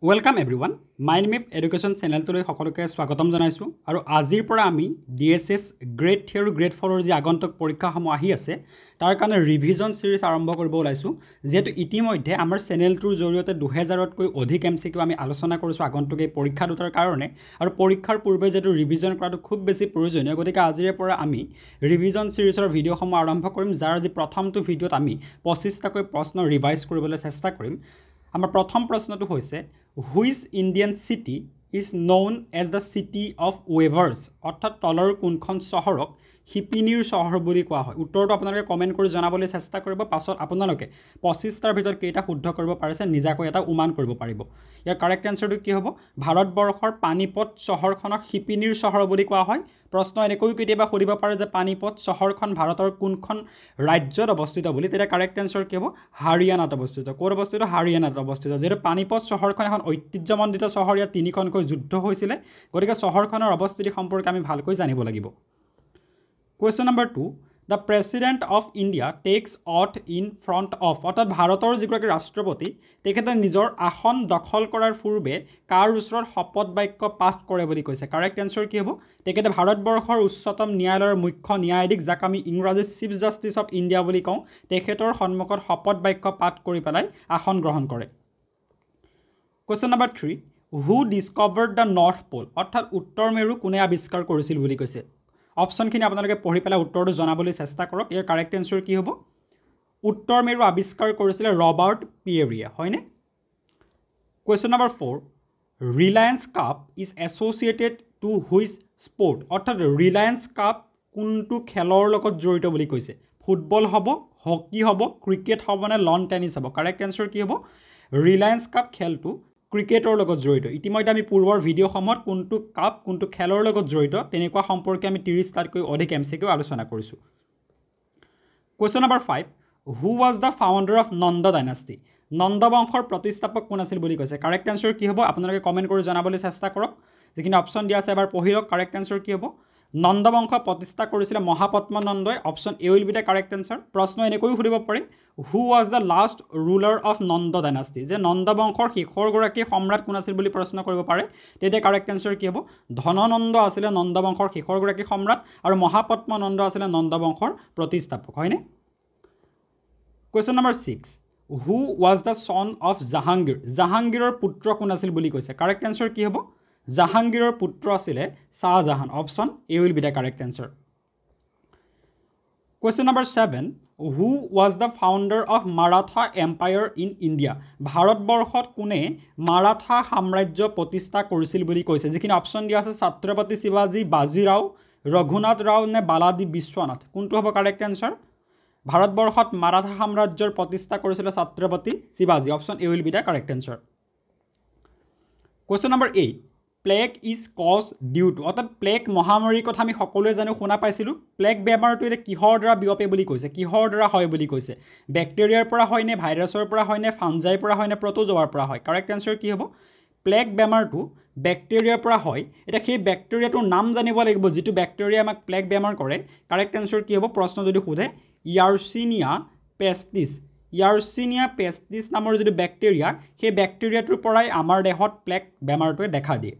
Welcome everyone. My name is Education Channel today. Hokoloke swagotam janaisu. Aru azir pora ami DSS Grade 3 aru Grade 4 or je agontok porikha hamu ahi ase. Tar kane revision series arambho koribo olaisu. Jehetu itimoddhe amar channel tour joriote 2000 ot koi odhik MCQ ami alochona korisu agontok ei porikha dutar karone. Aru porikhar purbe jehetu revision koratu khub beshi proyojoniyo. Gotike azire pora ami revision series or video hamu arambho korim. Jar je prothom tu video ami 25 ta koi proshno revise koribole chesta korim. Amar prothom proshno tu hoise Which Indian city is known as the city of weavers? Orthat talar kunkhon shohorok hipinir shohor boli kowa hoy. Uttor to apnaloke comment kori janabole chesta koribo pasot apnaloke 25 tar bhitor keita shuddho koribo parise nijako eta uman koribo paribo. Yar correct answer tu ki hobo? Bharatborhor Panipat shohorkhonok hipinir shohor boli kowa hoy. Proshno enekoi ketiaba koribo pare je Panipat shohorkhon Bharator kunkhon rajyot obosthito boli. Tera correct answer ki hobo? Haryana obosthito. Kor obosthito? Haryana obosthito. Jero Panipat shohorkhon ekhon oitijyomondito shohor ya tinikhon যুদ্ধ হৈছিল গৰিকা শহৰখনৰ অৱস্থিতি সম্পৰ্কে আমি ভালকৈ জানিব লাগিব question number 2 the president of India takes oath in front of অৰ্থাৎ ভাৰতৰ যিগৰাকী ৰাষ্ট্ৰপতি তেখেতে নিজৰ আসন দখল কৰাৰ পূৰ্বে কাৰ ওচৰত শপত বাক্য পাঠ কৰে বুলি কৈছে কাৰেক্ট এনসাৰ কি হ'ব তেখেতে ভাৰতবৰ্ষৰ উচ্চতম ন্যায়ালয়ৰ মুখ্য ন্যায়াধীশ যাক আমি ইংৰাজী চিফ জাষ্টিছ অফ ইন্ডিয়া বুলি কওঁ তেখেতৰ সন্মুখত শপত বাক্য পাঠ কৰি পেলাই আসন গ্ৰহণ কৰে question number 3 Who discovered the North Pole? अर्थात उत्तर मेरु कुने आविष्कार কৰিছিল বুলি কৈছে অপচন খিনি আপোনালোকে পঢ়ি পেলা উত্তৰটো জনাবলৈ চেষ্টা কৰক ইয়াৰ কাৰেক্ট এনসাৰ কি হ'ব উত্তৰ মেৰু আবিষ্কাৰ কৰিছিল ৰবাৰ্ট পিয়েৰিয়া হয়নে question number 4 Reliance cup is associated to which sport অৰ্থাৎ ৰিলায়েন্স কাপ কোনটো খেলৰ লগত জড়িত বুলি কৈছে ফুটবল হ'ব হকি হ'ব ক্ৰিকেট হ'ব নে লন টেনিস হ'ব কাৰেক্ট এনসাৰ কি হ'ব ৰিলায়েন্স কাপ খেলটো ক্ৰিকেটৰ লগত জড়িত ইতিমধ্যে আমি পূৰ্বৰ ভিডিঅ' সময়ত কোনটো কাপ কোনটো খেলৰ লগত জড়িত তেনেকুৱা সম্পৰ্কে আমি 30 টাকৈ অধিক এমচিকিউ আলোচনা কৰিছো question number 5 who was the founder of Nanda dynasty Nanda বংশৰ প্ৰতিষ্ঠাপক কোন আছিল বুলি কৈছে কাৰেক্ট এনসাৰ কি হ'ব আপোনালোকে কমেন্ট কৰি জনাবলৈ চেষ্টা কৰক যিখিনি অপচন দিয়া আছে এবাৰ পঢ়ি লওক কাৰেক্ট এনসাৰ কি হ'ব নন্দ বংশ প্ৰতিষ্ঠা কৰিছিল মহাপদ্মনন্দই option A will be the correct answer প্ৰশ্ন এনেকৈ সুধিব পাৰে Who was the last ruler of Nanda dynasty? যে নন্দ বংশৰ শেষৰ গৰাকী সম্ৰাট কোন আছিল বুলি প্ৰশ্ন কৰিব পাৰে তেতিয়া কাৰেক্ট এনসাৰ কি হ'ব ধননন্দ আছিল নন্দ বংশৰ শেষৰ গৰাকী সম্ৰাট আৰু মহাপদ্মনন্দ আছিল নন্দ বংশৰ প্ৰতিষ্ঠাপক হয়নে question number 6 Who was the son of Jahangir? জাহাঙ্গীৰৰ পুত্ৰ কোন আছিল বুলি কৈছে কাৰেক্ট এনসাৰ কি হ'ব জাহাঙ্গীৰৰ পুত্ৰ আছিল Shah Jahan option A will be the correct answer question number 7 Who was the founder of Maratha Empire in India? Bharatborhot kune Maratha Hamrajya Potista korisil boli koise. Jekhine option dia ase Chhatrapati Shivaji, Bajirao, Raghunath Rao ne Baladi Vishwanath. Kuntu hobo correct answer? Bharatborhot Maratha Hamrajyar potista korisile Chhatrapati Shivaji. Option A will be the correct answer. Question number 8. Plague is caused due to অর্থাৎ plague মহামাৰীৰ কথা আমি সকলোৱে জানো শুনা পাইছিলো plague বেমাৰটো এটা কিহৰ দ্বাৰা বিয়পে বুলি কৈছে কিহৰ দ্বাৰা হয় বুলি কৈছে ব্যাকটেৰিয়াৰ পৰা হয় নে ভাইৰাছৰ পৰা হয় নে ফাঞ্জাই পৰা হয় নে প্ৰটোজোৱাৰ পৰা হয় কাৰেক্ট এনসাৰ কি হ'ব প্লেগ বেমাৰটো ব্যাকটেৰিয়াৰ পৰা হয় এটা কি ব্যাকটেৰিয়াটোৰ নাম জানিব লাগিব যেটো ব্যাকটেৰিয়া আমাক প্লেগ বেমাৰ কৰে কাৰেক্ট এনসাৰ কি হ'ব প্ৰশ্ন যদি সোধে ইয়াৰচিনিয়া পেষ্টিছ ইয়াৰচিনিয়া পেষ্টিছ নামৰ যেটো ব্যাকটেৰিয়া সেই ব্যাকটেৰিয়াটোৰ পৰাই আমাৰ দেহত প্লেগ বেমাৰটোৱে দেখা দিয়ে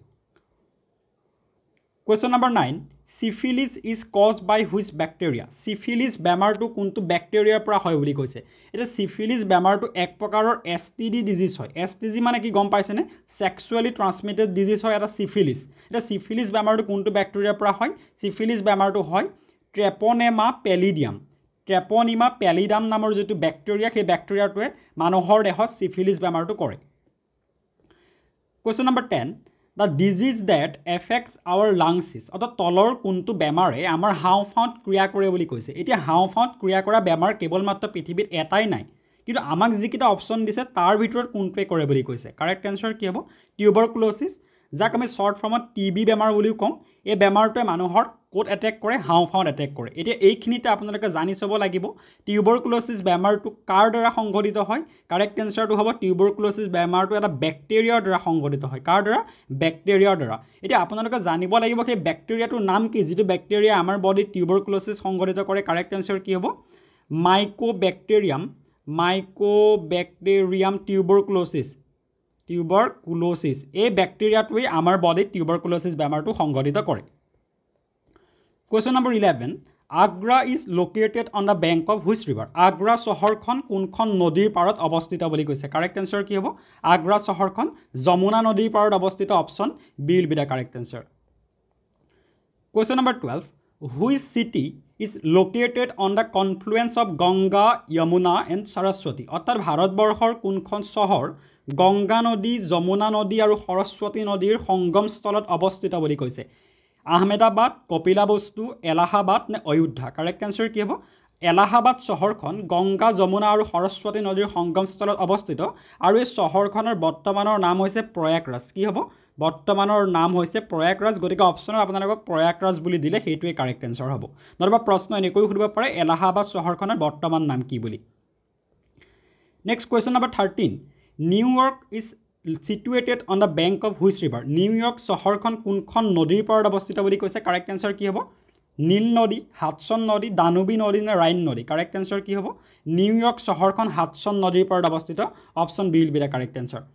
Question number 9. Syphilis is caused by which bacteria? Syphilis bemar to kuntu bacteria pra hoy boli koise. Eta syphilis bemar to ek prokaror STD disease hoy. STD mane ki gom paisene sexually transmitted disease hoy eta syphilis. Eta syphilis bemar to kuntu bacteria pra hoy. Syphilis bemar to hoy Treponema pallidum. Treponema pallidum namor jetu bacteria ke bacteria to manohor dehot syphilis bemar to kore. Question number 10. The disease that affects our lungs is অর্থাৎ তলৰ কোনটো বেমাৰে আমাৰ হাওঁফাওঁত ক্ৰিয়া কৰে বুলি কৈছে এতিয়া হাওঁফাওঁত ক্ৰিয়া কৰা বেমাৰ কেৱলমাত্ৰ পৃথিৱীত এটাই নাই কিন্তু আমাক যিকিটা অপচন দিছে তাৰ ভিতৰত কোনটো কৰে বুলি কৈছে কাৰেক্ট এনসাৰ কি হ'ব টিউবাৰকুলোসিস যাক আমি শৰ্ট ফৰ্মত টিবি বেমাৰ বুলিও কওঁ এই বেমাৰটোৱে মানুহৰ কোট এটেক কৰে হাওঁফাওঁত এটেক কৰে এতিয়া এইখিনিতে আপোনালোকে জানি সব লাগিব টিউবাৰকুলোসিস বেমাৰটো কাৰ দ্বাৰা সংঘটিত হয় কাৰেক্ট এনসাৰটো হ'ব টিউবাৰকুলোসিস বেমাৰটো এটা ব্যাকটেৰিয়াৰ দ্বাৰা সংঘটিত হয় কাৰ দ্বাৰা ব্যাকটেৰিয়াৰ দ্বাৰা এতিয়া আপোনালোকে জানিব লাগিব কি ব্যাকটেৰিয়াটোৰ নাম কি যেটো ব্যাকটেৰিয়া আমাৰ বডি টিউবাৰকুলোসিস সংঘটিত কৰে কাৰেক্ট এনসাৰ কি হ'ব মাইকোব্যাকটেৰিয়াম মাইকোব্যাকটেৰিয়াম টিউবাৰকুলোসিস টিউবাৰকুলোসিস এই ব্যাকটেৰিয়াটোৱে আমাৰ বডিত টিউবাৰকুলোসিস বেমাৰটো সংঘটিত কৰে। Question number 11 Agra is located on the bank of which river. Agra शहरखन कोनखन नदीर पारत अवस्थित বুলি কৈছে। करेक्ट आन्सर কি হ'ব? आग्रा शहरखन जमुना नदीर पारत अवस्थित। Option B will be the correct answer. Question number 12 which city is located on the confluence of Ganga Yamuna and Saraswati. অর্থাৎ ভাৰতবৰ্ষৰ কোনখন চহৰ গঙ্গা নদী যমুনা নদী আৰু সৰস্বতী নদীৰ সংগমস্থলত অৱস্থিত বুলি কৈছে। आहमेदाबाद कपिलावस्तु एलाहाबाद ने अयोध्या। करेक्ट आन्सर कि हम? एलाहाबाद शहरखन गंगा जमुना और सरस्वती नदीर संगमस्थल अवस्थित और इस शहरखनर बर्तमान नाम होइसे प्रयागराज। कि हम? बर्तमान नाम होइसे प्रयागराज। गति अपशन आपनालोक प्रयागराज बुली दिले हेतुए करेक्ट आन्सर हबो। नरबा प्रश्न एनेक सुधिब पारे एलाहाबाद शहरखनर बर्तमान नाम कि बुली। Next question number 13 New York is situated on the bank of which river. New York शहरखन कोनखन नदीर पारत अवस्थित বুলি কৈছে। करेक्ट आन्सर कि हम? नील नदी हाडसन नदी दानुबी नदी ने राइन नदी। करेक्ट आन्सर कि हम? न्यूयॉर्क शहरखन हाडसन नदीर पारत अवस्थित। Option B will be the correct answer.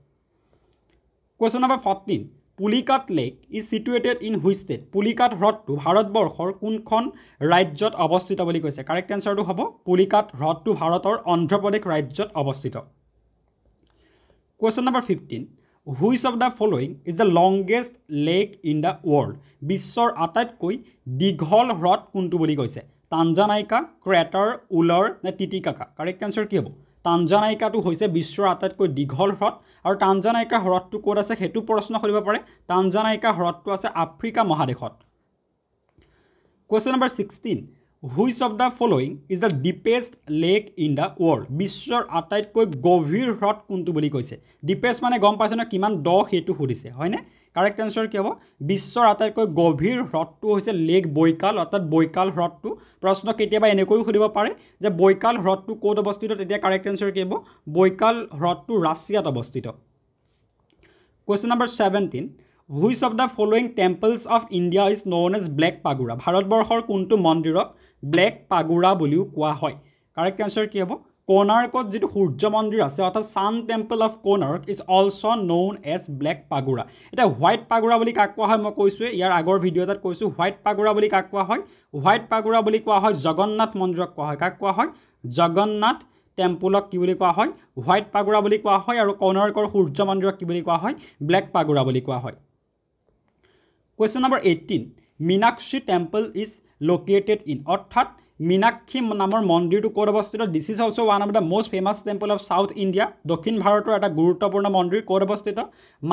Question number 14 Pulicat lake is situated in which state. Pulicat ह्रदटो भारतवर्षर कोनखन राज्यत अवस्थित বুলি কৈছে। करेक्ट आन्सर तो हम पुलिकाट ह्रदटो भारतर आंध्र प्रदेश राज्यत अवस्थित। Question number 15 which of the following is the longest lake in the world. विश्वर आटाइतकोइ दीघल ह्रद कोनटो বুলি কৈছে। तांजानाइका क्रेटर उलर ने टिटिकाका। करेक्ट आन्सर कि हम? तांजानाइकाटो হৈছে विश्वर आटाइतकोइ दीघल ह्रद और तांजानाइका ह्रदटो ক'ত আছে হেতু প্ৰশ্ন কৰিব পাৰে। तांजानाइका ह्रदটো আছে आफ्रिका মহাদেশত। Question number 16 Which of the following is the deepest lake in the world? विश्वर आटाइतकोइ गभीर ह्रद कोनटो বুলি কৈছে। deepest माने गम পাইছে না কিমান দ হেতু হৰিছে হয়নে? करेक्ट आन्सर কি হ'ব? বিশ্বৰ আটাইতকৈ গভীৰ হ্ৰদটো হৈছে লেক বৈকাল। অৰ্থাৎ বৈকাল হ্ৰদটো প্ৰশ্ন কেতিয়াবা এনেকৈ সুধিব পাৰে যে বৈকাল হ্ৰদটো ক'ত অৱস্থিত, তেতিয়া करेक्ट आन्सर কি হ'ব? বৈকাল হ্ৰদটো ৰাছিয়াত অৱস্থিত। Question number 17 Which of the following temples of India is known as black pagoda? ভাৰতবৰ্ষৰ কোনটো মন্দিৰক ব্লেক পাগোড়া বুলিও কোৱা হয়। करेक्ट आन्सर কি হ'ব? কোণাৰ্কত যেটো সূৰ্য মন্দিৰ আছে অৰ্থাৎ sun temple of Konark is also known as black pagoda. এটা হোয়াইট পাগোড়া বুলি কাক কোৱা হয় মই কৈছো, ইয়াৰ আগৰ ভিডিওটাত কৈছো হোয়াইট পাগোড়া বুলি কাক কোৱা হয়। হোয়াইট পাগোড়া বুলি কোৱা হয় জগন্নাথ মন্দিৰক কোৱা হয়। কাক কোৱা হয়? জগন্নাথ টেম্পলক কি বুলি কোৱা হয়? হোয়াইট পাগোড়া বুলি কোৱা হয়। আৰু কোণাৰ্কৰ সূৰ্য মন্দিৰক কি বুলি কোৱা হয়? ব্লেক পাগোড়া বুলি কোৱা হয়। Question number 18 Meenakshi temple is located in. अर्थात मीनाक्षी नाम मंदिर कौन अवस्थित? This is also one of the most famous temple of south India. दक्षिण भारत एट गुरुत्वपूर्ण मंदिर कौन अवस्थित?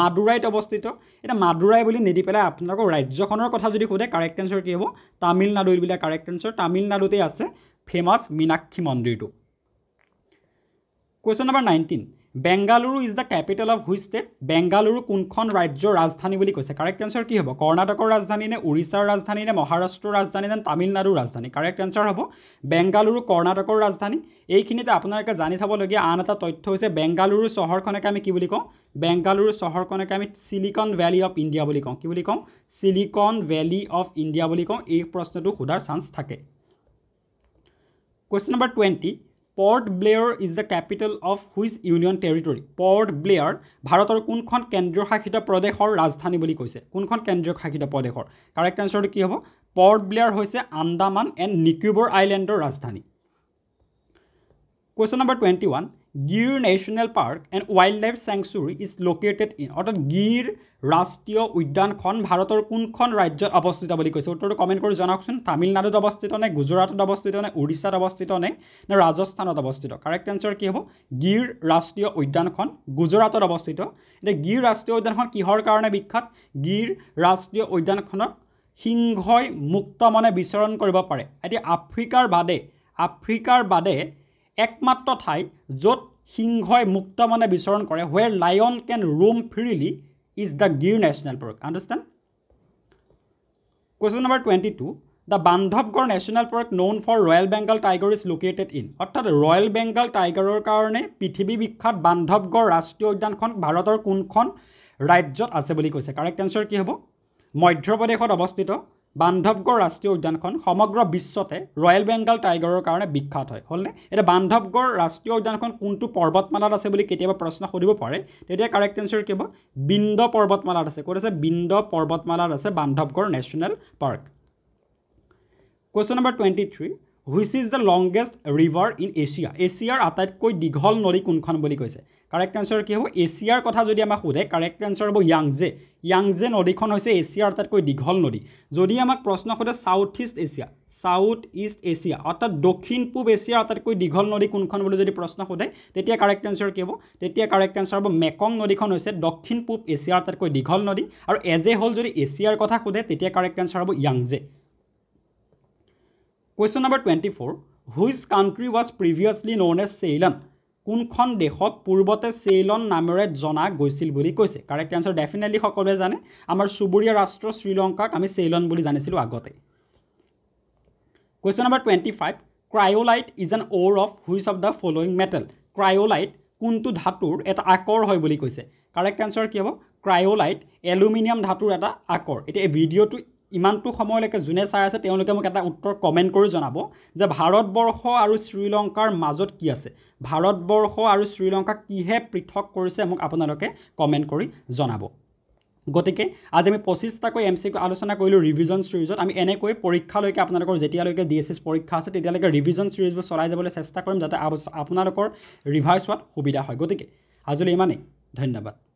मादुराईत अवस्थित। इतना मादुराई बुली निदी पे आपलोर राज्यखनर कथा जो सोधे करेक्ट आन्सर कि हम? तमिलनाडु। बिल्कुल करेक्ट आन्सर तमिलनाडुते आसे फेमास मीनाक्षी मंदिर। Question number 19 Bengaluru is the capital of which state. Bengaluru कोनखन राज्यर राजधानी बुली কৈছে। करेक्ट आन्सर कि हम? कर्णाटकर राजधानी ने उड़ीसार राजधानी ने महाराष्ट्र राजधानी ने तमिलनाडुर राजधानी। करेक्ट आन्सर हम? बेंगालुरु कर्णाटकर राजधानी। এইখিনিতে আপোনালোকে জানি থবলগীয়া আন এটা তথ্য হৈছে বেংগালুৰু চহৰখনকে আমি কি বুলি কওঁ? বেংগালুৰু চহৰখনকে আমি সিলিকন ভ্যালি অফ ইন্ডিয়া বুলি কওঁ। কি বুলি কওঁ? সিলিকন ভ্যালি অফ ইন্ডিয়া বুলি কওঁ। এই প্ৰশ্নটো সোধাৰ চান্স থাকে। Question number 20 Port Blair is the capital of which union territory. Port Blair भारतर कोनखन केंद्रीय शासित प्रदेशर राजधानी बुली কৈছে। कोनखन केंद्रीय शासित प्रदेशर? करेक्ट आन्सर कि हम? पोर्ट ब्लेयर হৈছে आंदामान एंड निकोबर आइलैंडर राजधानी। Question number 21 Gir national park and wildlife sanctuary is located in. अर्थात गिर राष्ट्रीय उद्यान भारतर कोनखन राज्य अवस्थित बुली कैसे? उत्तर कमेंट कर जानकसुन। तमिलनाडुत अवस्थित ने गुजरात अवस्थित ने उड़ीसा अवस्थित ने राजस्थान अवस्थित? करेक्ट आन्सर कि हम? गिर राष्ट्रीय उद्यान गुजरात अवस्थित। गिर राष्ट्रीय उद्यान किहर कारण विख्यात? गिर राष्ट्रीय उद्यान सिंहय मुक्त मने विचरण करब पारे। एति आफ्रिकार बादे एकमात्र ठाई जोत सिंहय मुक्त मने विचरण करे where lion can roam freely is the Gir national park. Understand? Question number 22 the Bandhavgarh national park known for royal Bengal tiger is located in. अर्थात रॉयल बेंगल टाइगरर कारणे पृथ्वी विख्यात बान्धवगढ़ राष्ट्रीय उद्यान भारतर कोनखन राज्यत आछे बुली কৈছে। करेक्ट आन्सर कि हम? मध्य प्रदेश अवस्थित। Bandhavgarh Rashtriya Udyankhon Samagra Bissote Royal Bengal Tigeror karone bikkhat hoy holne eta Bandhavgarh Rashtriya Udyankhon kuntu porbatmalat ase boli ketiaba prashna koribo pare tetia correct answer kibo Bindo porbatmalat ase kor ase Bindo porbatmalat ase Bandhavgarh National Park. Question number 23, which is the longest river in Asia? Asia atat koi dighol nori kunkhon boli koise. Correct answer ki hobo Asia kotha jodi amak hode correct answer hobo Yangze. Yangze nodikhon hoise Asia atat koi dighol nori. Jodi amak proshno kore South East Asia atat dokhin pub Asia atat koi dighol nori kunkhon boli jodi proshno hode tetia correct answer ki hobo Mekong nodikhon hoise dokhin pub Asia atat koi dighol nori aru as a whole jodi Asia kotha hode tetia correct answer hobo Yangze. Question number 24, which country was previously known as Ceylon? Kunkhon dehok purbote Ceylon namere jona goisil boli koise. Correct answer definitely hokole jane. Amar suburiya rashtra Sri Lanka ami Ceylon boli janisilu agote. Question number 25, cryolite is an ore of which of the following metal? Cryolite kuntu dhatur eta akor hoy boli koise. Correct answer ki hobo cryolite aluminium dhatur eta akor. Eta video to ইমানটো সময়লৈকে জুনে চাই আছে তেওঁলোকে মোক এটা উত্তৰ comment কৰি জনাব যে ভাৰতবৰ্ষ আৰু শ্ৰীলংকাৰ মাজত কি আছে ভাৰতবৰ্ষ আৰু শ্ৰীলংকা কিহে পৃথক কৰিছে মোক আপোনালোকে কমেন্ট কৰি জনাব গতিকে আজি আমি 25 টা কৈ এমসিকিউ আলোচনা কৰিলো ৰিভিজন সিৰিজত আমি এনে কৈ পৰীক্ষা লৈকে আপোনালোকৰ যেতিয়া লৈকে ডিএসএস পৰীক্ষা আছে তেতিয়া লৈকে ৰিভিজন সিৰিজ চলাই যাবলৈ চেষ্টা কৰিম যাতে আপোনালোকৰ ৰিভাইজ হোৱাত সুবিধা হয় গতিকে আজিলৈ ইমানেই ধন্যবাদ